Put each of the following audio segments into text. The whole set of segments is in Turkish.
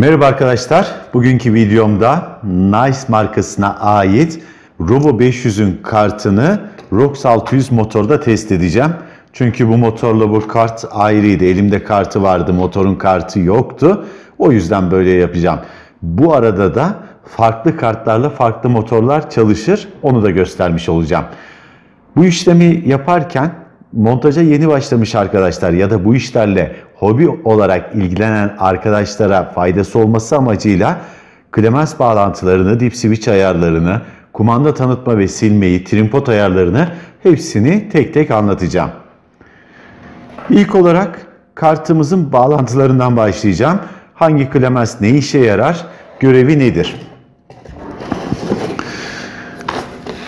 Merhaba arkadaşlar. Bugünkü videomda Nice markasına ait Robo 500'ün kartını ROX 600 motorda test edeceğim. Çünkü bu motorla bu kart ayrıydı. Elimde kartı vardı, motorun kartı yoktu. O yüzden böyle yapacağım. Bu arada da farklı kartlarla farklı motorlar çalışır. Onu da göstermiş olacağım. Bu işlemi yaparken montaja yeni başlamış arkadaşlar ya da bu işlerle hobi olarak ilgilenen arkadaşlara faydası olması amacıyla klemens bağlantılarını, dip switch ayarlarını, kumanda tanıtma ve silmeyi, trimpot ayarlarını hepsini tek tek anlatacağım. İlk olarak kartımızın bağlantılarından başlayacağım. Hangi klemens ne işe yarar, görevi nedir?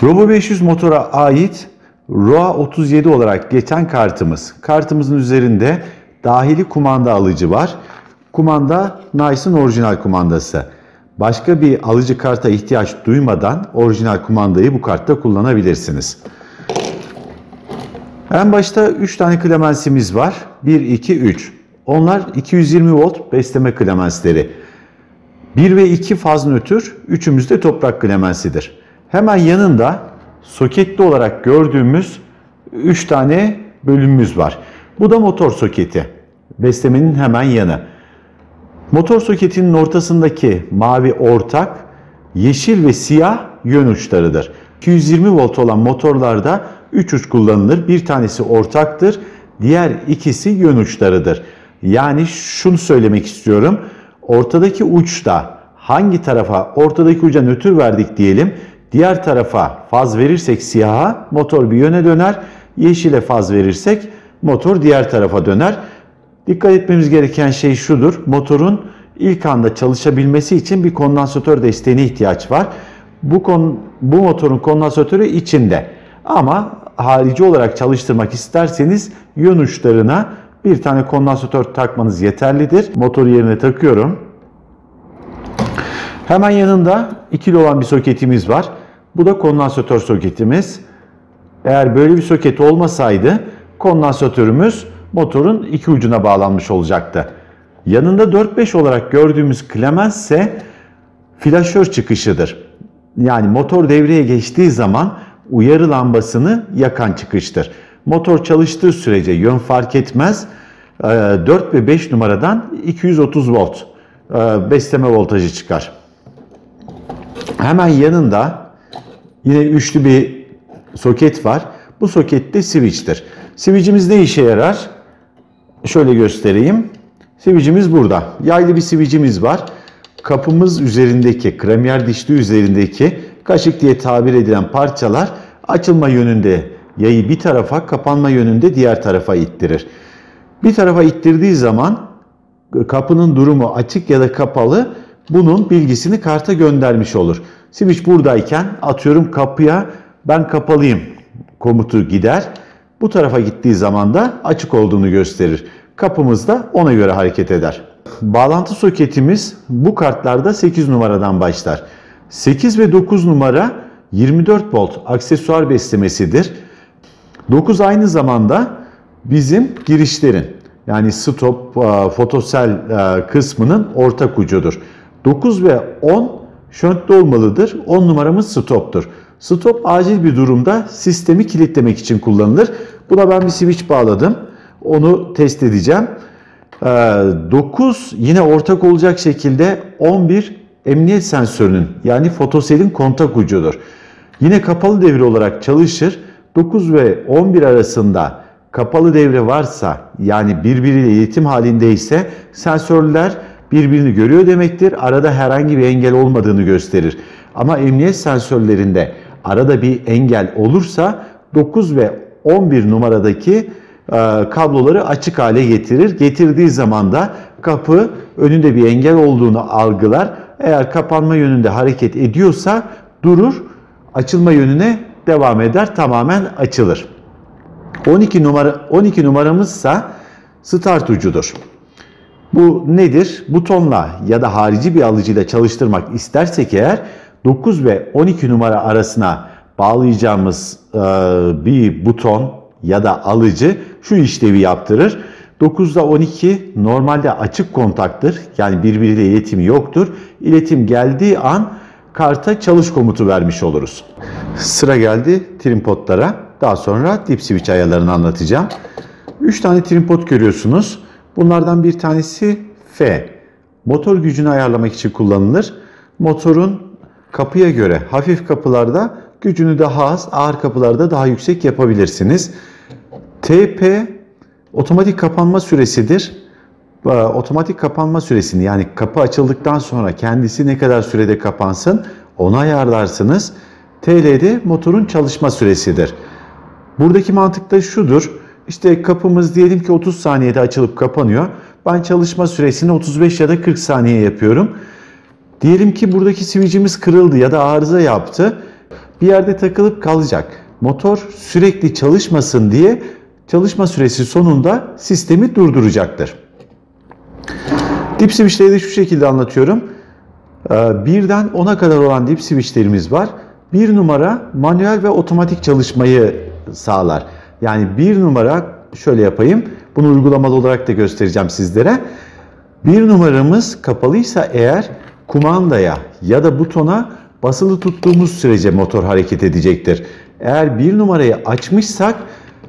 Robo 500 motora ait ROA 37 olarak geçen kartımız. Kartımızın üzerinde dahili kumanda alıcı var. Kumanda Nice'ın orijinal kumandası. Başka bir alıcı karta ihtiyaç duymadan orijinal kumandayı bu kartta kullanabilirsiniz. En başta 3 tane klemensimiz var. 1, 2, 3. Onlar 220 volt besleme klemensleri. 1 ve 2 faz nötr, üçümüz de toprak klemensidir. Hemen yanında soketli olarak gördüğümüz 3 tane bölümümüz var. Bu da motor soketi. Beslemenin hemen yanı. Motor soketinin ortasındaki mavi ortak, yeşil ve siyah yön uçlarıdır. 220 volt olan motorlarda 3 uç kullanılır. Bir tanesi ortaktır. Diğer ikisi yön uçlarıdır. Yani şunu söylemek istiyorum. Ortadaki uçta hangi tarafa, ortadaki uca nötr verdik diyelim. Diğer tarafa faz verirsek siyaha, motor bir yöne döner. Yeşile faz verirsek motor diğer tarafa döner. Dikkat etmemiz gereken şey şudur. Motorun ilk anda çalışabilmesi için bir kondansatör desteğine ihtiyaç var. Bu motorun kondansatörü içinde. Ama harici olarak çalıştırmak isterseniz yön uçlarına bir tane kondansatör takmanız yeterlidir. Motoru yerine takıyorum. Hemen yanında ikili olan bir soketimiz var. Bu da kondansatör soketimiz. Eğer böyle bir soket olmasaydı kondansatörümüz motorun iki ucuna bağlanmış olacaktı. Yanında 4-5 olarak gördüğümüz klemens ise flaşör çıkışıdır. Yani motor devreye geçtiği zaman uyarı lambasını yakan çıkıştır. Motor çalıştığı sürece yön fark etmez. 4 ve 5 numaradan 230 volt besleme voltajı çıkar. Hemen yanında yine üçlü bir soket var. Bu soket de switch'tir. Switch'imiz ne işe yarar? Şöyle göstereyim. Switch'imiz burada. Yaylı bir switch'imiz var. Kapımız üzerindeki, kremyer dişli üzerindeki kaşık diye tabir edilen parçalar açılma yönünde yayı bir tarafa, kapanma yönünde diğer tarafa ittirir. Bir tarafa ittirdiği zaman kapının durumu açık ya da kapalı, bunun bilgisini karta göndermiş olur. Switch buradayken atıyorum kapıya ben kapalıyım komutu gider. Bu tarafa gittiği zaman da açık olduğunu gösterir. Kapımız da ona göre hareket eder. Bağlantı soketimiz bu kartlarda 8 numaradan başlar. 8 ve 9 numara 24 volt aksesuar beslemesidir. 9 aynı zamanda bizim girişlerin yani stop, fotosel kısmının ortak ucudur. 9 ve 10 şöntli olmalıdır. 10 numaramız stoptur. Stop acil bir durumda sistemi kilitlemek için kullanılır. Buna ben bir switch bağladım. Onu test edeceğim. 9 yine ortak olacak şekilde 11 emniyet sensörünün yani fotoselin kontak ucudur. Yine kapalı devre olarak çalışır. 9 ve 11 arasında kapalı devre varsa yani birbiriyle iletişim halindeyse sensörler birbirini görüyor demektir. Arada herhangi bir engel olmadığını gösterir. Ama emniyet sensörlerinde arada bir engel olursa 9 ve 11 numaradaki kabloları açık hale getirir. Getirdiği zaman da kapı önünde bir engel olduğunu algılar. Eğer kapanma yönünde hareket ediyorsa durur, açılma yönüne devam eder, tamamen açılır. 12 numaramızsa start ucudur. Bu nedir? Butonla ya da harici bir alıcıyla çalıştırmak istersek eğer 9 ve 12 numara arasına bağlayacağımız bir buton ya da alıcı şu işlevi yaptırır. 9'da 12 normalde açık kontaktır. Yani birbiriyle iletim yoktur. İletim geldiği an karta çalış komutu vermiş oluruz. Sıra geldi trim potlara. Daha sonra dip switch ayarlarını anlatacağım. 3 tane trim pot görüyorsunuz. Bunlardan bir tanesi F. Motor gücünü ayarlamak için kullanılır. Motorun kapıya göre hafif kapılarda gücünü daha az, ağır kapılarda daha yüksek yapabilirsiniz. TP otomatik kapanma süresidir. Otomatik kapanma süresini, yani kapı açıldıktan sonra kendisi ne kadar sürede kapansın onu ayarlarsınız. TL'de motorun çalışma süresidir. Buradaki mantık da şudur. İşte kapımız diyelim ki 30 saniyede açılıp kapanıyor. Ben çalışma süresini 35 ya da 40 saniye yapıyorum. Diyelim ki buradaki switch'imiz kırıldı ya da arıza yaptı. Bir yerde takılıp kalacak. Motor sürekli çalışmasın diye çalışma süresi sonunda sistemi durduracaktır. Dip switch'leri de şu şekilde anlatıyorum. 1'den 10'a kadar olan dip switch'lerimiz var. 1 numara manuel ve otomatik çalışmayı sağlar. Yani 1 numara, şöyle yapayım. Bunu uygulamalı olarak da göstereceğim sizlere. 1 numaramız kapalıysa eğer kumandaya ya da butona basılı tuttuğumuz sürece motor hareket edecektir. Eğer 1 numarayı açmışsak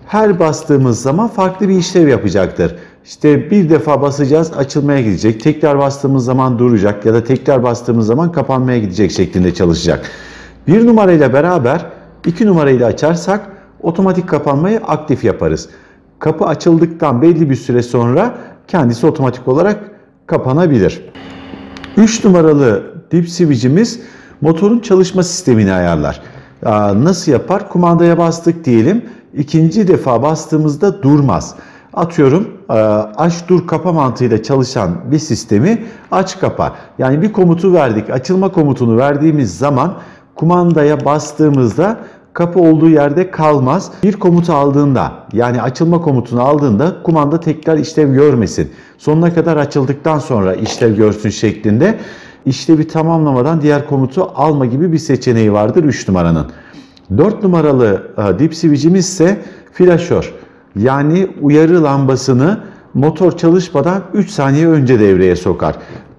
her bastığımız zaman farklı bir işlev yapacaktır. İşte bir defa basacağız, açılmaya gidecek. Tekrar bastığımız zaman duracak ya da tekrar bastığımız zaman kapanmaya gidecek şeklinde çalışacak. 1 numarayla beraber 2 numarayı da açarsak otomatik kapanmayı aktif yaparız. Kapı açıldıktan belli bir süre sonra kendisi otomatik olarak kapanabilir. 3 numaralı dip switch'imiz motorun çalışma sistemini ayarlar. Nasıl yapar? Kumandaya bastık diyelim. İkinci defa bastığımızda durmaz. Atıyorum aç dur kapa mantığıyla çalışan bir sistemi aç kapa. Yani bir komutu verdik. Açılma komutunu verdiğimiz zaman kumandaya bastığımızda kapı olduğu yerde kalmaz. Bir komutu aldığında, yani açılma komutunu aldığında kumanda tekrar işlev görmesin. Sonuna kadar açıldıktan sonra işlev görsün şeklinde işlevi tamamlamadan diğer komutu alma gibi bir seçeneği vardır 3 numaranın. 4 numaralı dip switch'imiz ise flaşör. Yani uyarı lambasını motor çalışmadan 3 saniye önce devreye sokar.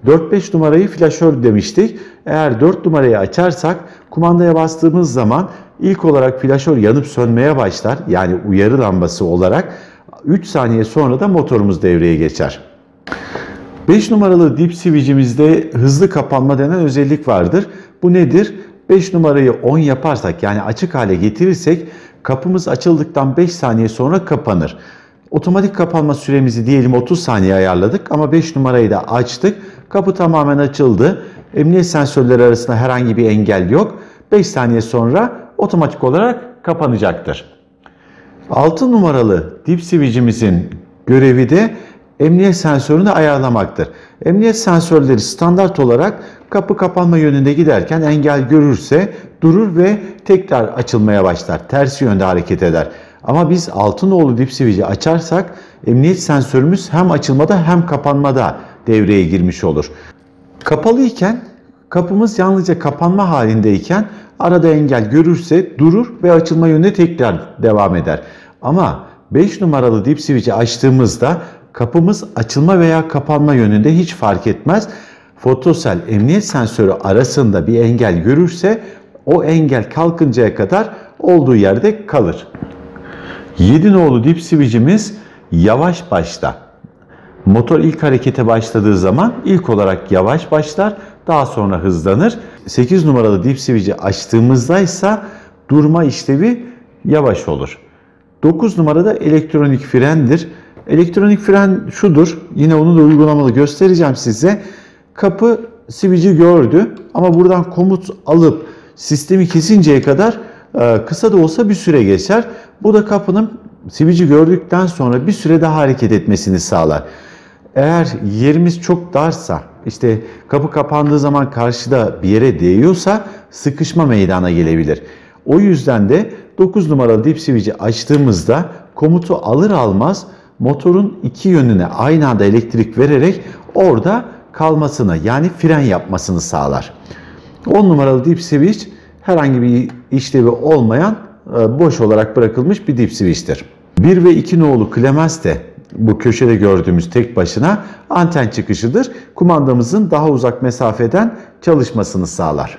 4-5 numarayı flaşör demiştik. Eğer 4 numarayı açarsak kumandaya bastığımız zaman ilk olarak flaşör yanıp sönmeye başlar. Yani uyarı lambası olarak 3 saniye sonra da motorumuz devreye geçer. 5 numaralı dip switch'imizde hızlı kapanma denen özellik vardır. Bu nedir? 5 numarayı 10 yaparsak, yani açık hale getirirsek kapımız açıldıktan 5 saniye sonra kapanır. Otomatik kapanma süremizi diyelim 30 saniye ayarladık ama 5 numarayı da açtık. Kapı tamamen açıldı. Emniyet sensörleri arasında herhangi bir engel yok. 5 saniye sonra otomatik olarak kapanacaktır. 6 numaralı dip switch'imizin görevi de emniyet sensörünü ayarlamaktır. Emniyet sensörleri standart olarak kapı kapanma yönünde giderken engel görürse durur ve tekrar açılmaya başlar. Tersi yönde hareket eder. Ama biz 6 nolu dip switch'i açarsak emniyet sensörümüz hem açılmada hem kapanmada devreye girmiş olur. Kapalı iken, kapımız yalnızca kapanma halindeyken arada engel görürse durur ve açılma yönüne tekrar devam eder. Ama 5 numaralı dip switch'i açtığımızda kapımız açılma veya kapanma yönünde hiç fark etmez. Fotosel emniyet sensörü arasında bir engel görürse o engel kalkıncaya kadar olduğu yerde kalır. 7 nolu dip switch'imiz yavaş başla. Motor ilk harekete başladığı zaman ilk olarak yavaş başlar, daha sonra hızlanır. 8 numaralı dip switch'i açtığımızda ise durma işlevi yavaş olur. 9 numarada elektronik frendir. Elektronik fren şudur, yine onu da uygulamalı göstereceğim size. Kapı switch'i gördü ama buradan komut alıp sistemi kesinceye kadar kısa da olsa bir süre geçer. Bu da kapının switch'i gördükten sonra bir süre daha hareket etmesini sağlar. Eğer yerimiz çok darsa, işte kapı kapandığı zaman karşıda bir yere değiyorsa sıkışma meydana gelebilir. O yüzden de 9 numaralı dip switch'i açtığımızda komutu alır almaz motorun iki yönüne aynı anda elektrik vererek orada kalmasını, yani fren yapmasını sağlar. 10 numaralı dip switch herhangi bir işlevi olmayan boş olarak bırakılmış bir dip switch'tir. 1 ve 2 nolu klemens de bu köşede gördüğümüz tek başına anten çıkışıdır. Kumandamızın daha uzak mesafeden çalışmasını sağlar.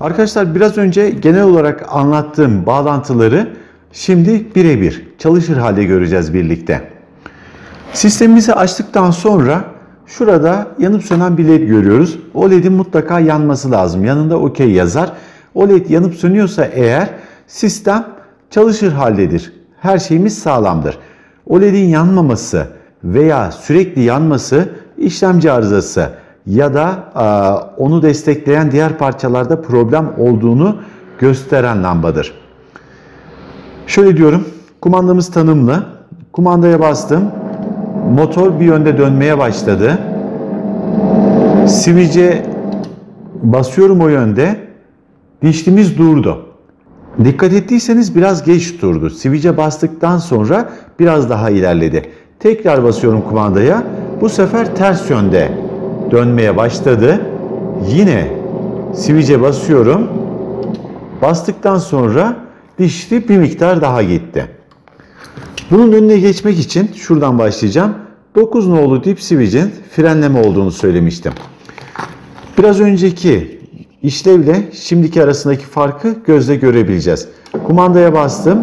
Arkadaşlar biraz önce genel olarak anlattığım bağlantıları şimdi birebir çalışır halde göreceğiz birlikte. Sistemimizi açtıktan sonra şurada yanıp sönen bir led görüyoruz. O ledin mutlaka yanması lazım. Yanında okey yazar. O led yanıp sönüyorsa eğer sistem çalışır haldedir. Her şeyimiz sağlamdır. O ledin yanmaması veya sürekli yanması işlemci arızası ya da onu destekleyen diğer parçalarda problem olduğunu gösteren lambadır. Şöyle diyorum, kumandamız tanımlı. Kumandaya bastım. Motor bir yönde dönmeye başladı. Sivice basıyorum o yönde. Dişlimiz durdu. Dikkat ettiyseniz biraz geç durdu. Sivice bastıktan sonra biraz daha ilerledi. Tekrar basıyorum kumandaya. Bu sefer ters yönde dönmeye başladı. Yine sivice basıyorum. Bastıktan sonra dişli bir miktar daha gitti. Bunun önüne geçmek için şuradan başlayacağım. 9 nolu dip sivicin frenleme olduğunu söylemiştim. Biraz önceki işlevle şimdiki arasındaki farkı gözle görebileceğiz. Kumandaya bastım.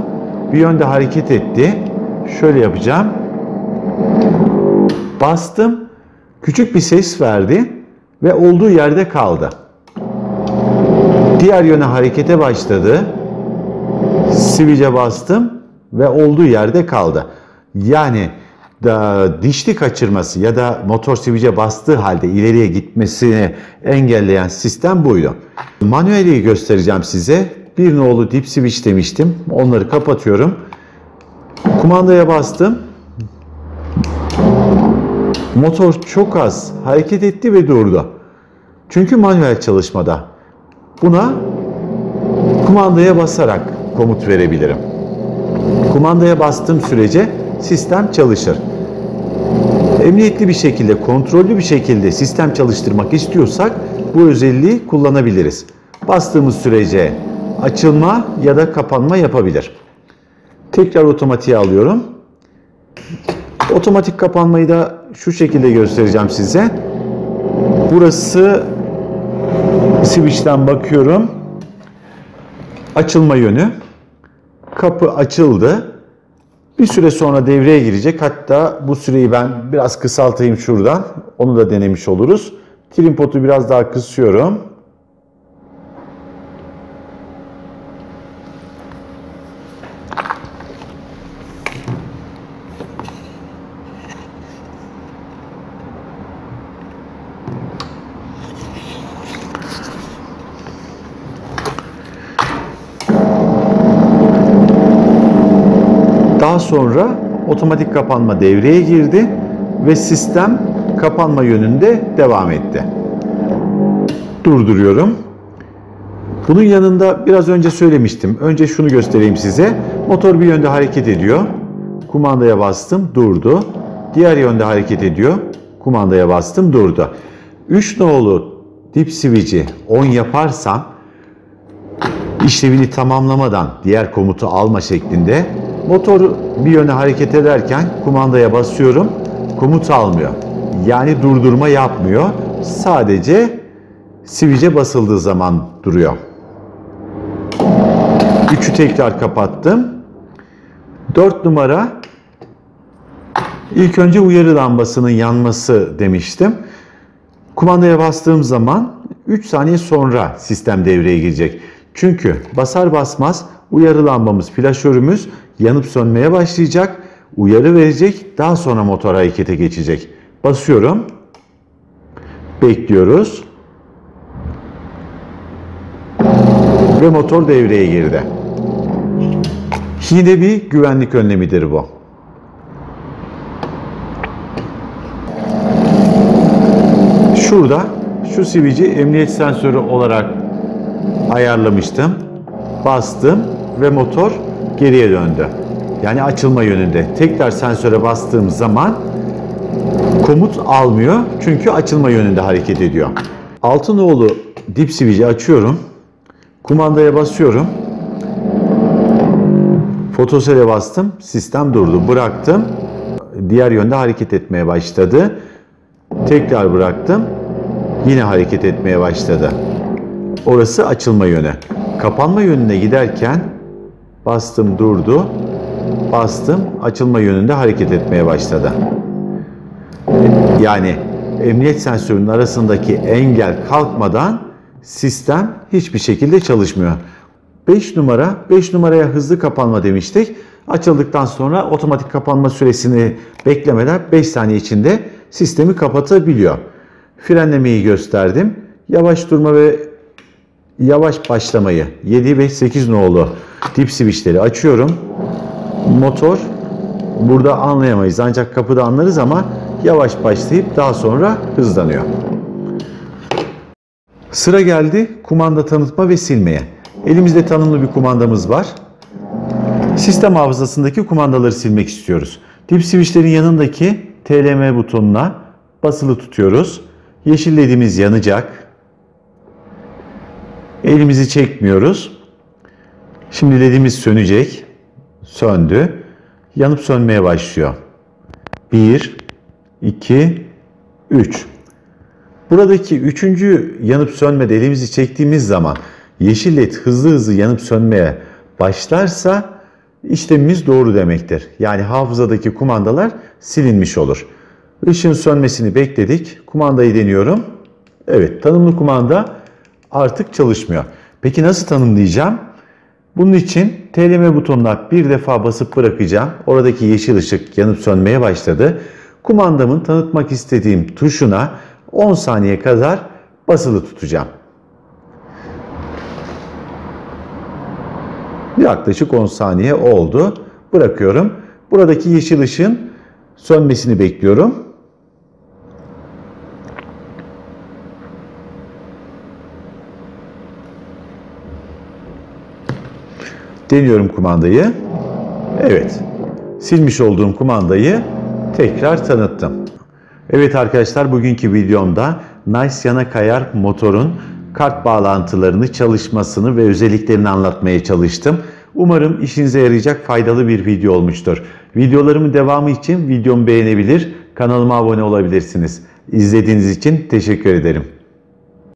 Bir yönde hareket etti. Şöyle yapacağım. Bastım. Küçük bir ses verdi ve olduğu yerde kaldı. Diğer yöne harekete başladı. Sivice bastım ve olduğu yerde kaldı. Yani dişli kaçırması ya da motor sivice bastığı halde ileriye gitmesini engelleyen sistem buydu. Manueli göstereceğim size. 1 nolu dip switch demiştim. Onları kapatıyorum. Kumandaya bastım. Motor çok az hareket etti ve durdu. Çünkü manuel çalışmada. Buna kumandaya basarak komut verebilirim. Kumandaya bastığım sürece sistem çalışır. Emniyetli bir şekilde, kontrollü bir şekilde sistem çalıştırmak istiyorsak bu özelliği kullanabiliriz. Bastığımız sürece açılma ya da kapanma yapabilir. Tekrar otomatiğe alıyorum. Otomatik kapanmayı da şu şekilde göstereceğim size. Burası switch'ten bakıyorum. Açılma yönü. Kapı açıldı. Bir süre sonra devreye girecek. Hatta bu süreyi ben biraz kısaltayım şuradan. Onu da denemiş oluruz. Trim potu biraz daha kısıyorum. Sonra otomatik kapanma devreye girdi ve sistem kapanma yönünde devam etti. Durduruyorum. Bunun yanında biraz önce söylemiştim. Önce şunu göstereyim size. Motor bir yönde hareket ediyor. Kumandaya bastım, durdu. Diğer yönde hareket ediyor. Kumandaya bastım, durdu. 3 nolu dip switch'i 10 yaparsam işlevini tamamlamadan diğer komutu alma şeklinde motoru bir yöne hareket ederken kumandaya basıyorum. Komut almıyor. Yani durdurma yapmıyor. Sadece sivice basıldığı zaman duruyor. 3'ü tekrar kapattım. 4 numara ilk önce uyarı lambasının yanması demiştim. Kumandaya bastığım zaman 3 saniye sonra sistem devreye girecek. Çünkü basar basmaz uyarı lambamız, flaşörümüz yanıp sönmeye başlayacak, uyarı verecek, daha sonra motor harekete geçecek. Basıyorum, bekliyoruz ve motor devreye girdi. Yine bir güvenlik önlemidir bu. Şurada şu sivici emniyet sensörü olarak ayarlamıştım. Bastım ve motor geriye döndü. Yani açılma yönünde. Tekrar sensöre bastığım zaman komut almıyor. Çünkü açılma yönünde hareket ediyor. 6 nolu dip switch'i açıyorum. Kumandaya basıyorum. Fotosele bastım. Sistem durdu. Bıraktım. diğer yönde hareket etmeye başladı. Tekrar bıraktım. Yine hareket etmeye başladı. Orası açılma yönü. Kapanma yönüne giderken bastım, durdu. Bastım, açılma yönünde hareket etmeye başladı. Yani emniyet sensörünün arasındaki engel kalkmadan sistem hiçbir şekilde çalışmıyor. 5 numara, 5 numaraya hızlı kapanma demiştik. Açıldıktan sonra otomatik kapanma süresini beklemeden 5 saniye içinde sistemi kapatabiliyor. Frenlemeyi gösterdim. Yavaş durma ve yavaş başlamayı 7 ve 8 nolu dip switchleri açıyorum. Motor burada anlayamayız, ancak kapıda anlarız ama yavaş başlayıp daha sonra hızlanıyor. Sıra geldi kumanda tanıtma ve silmeye. Elimizde tanımlı bir kumandamız var. Sistem hafızasındaki kumandaları silmek istiyoruz. Dip switchlerin yanındaki TLM butonuna basılı tutuyoruz. Yeşil ledimiz yanacak. Elimizi çekmiyoruz. Şimdi ledimiz sönecek. Söndü. Yanıp sönmeye başlıyor. 1, 2, 3. Buradaki üçüncü yanıp sönmede elimizi çektiğimiz zaman yeşil led hızlı yanıp sönmeye başlarsa işlemimiz doğru demektir. Yani hafızadaki kumandalar silinmiş olur. Işığın sönmesini bekledik. Kumandayı deniyorum. Evet, tanımlı kumanda artık çalışmıyor. Peki nasıl tanımlayacağım? Bunun için TLM butonuna bir defa basıp bırakacağım. Oradaki yeşil ışık yanıp sönmeye başladı. Kumandamın tanıtmak istediğim tuşuna 10 saniye kadar basılı tutacağım. Yaklaşık 10 saniye oldu. Bırakıyorum. Buradaki yeşil ışığın sönmesini bekliyorum. Deniyorum kumandayı. Evet. Silmiş olduğum kumandayı tekrar tanıttım. Evet arkadaşlar, bugünkü videomda Nice Yana Kayar motorun kart bağlantılarını, çalışmasını ve özelliklerini anlatmaya çalıştım. Umarım işinize yarayacak faydalı bir video olmuştur. Videolarımın devamı için videomu beğenebilir, kanalıma abone olabilirsiniz. İzlediğiniz için teşekkür ederim.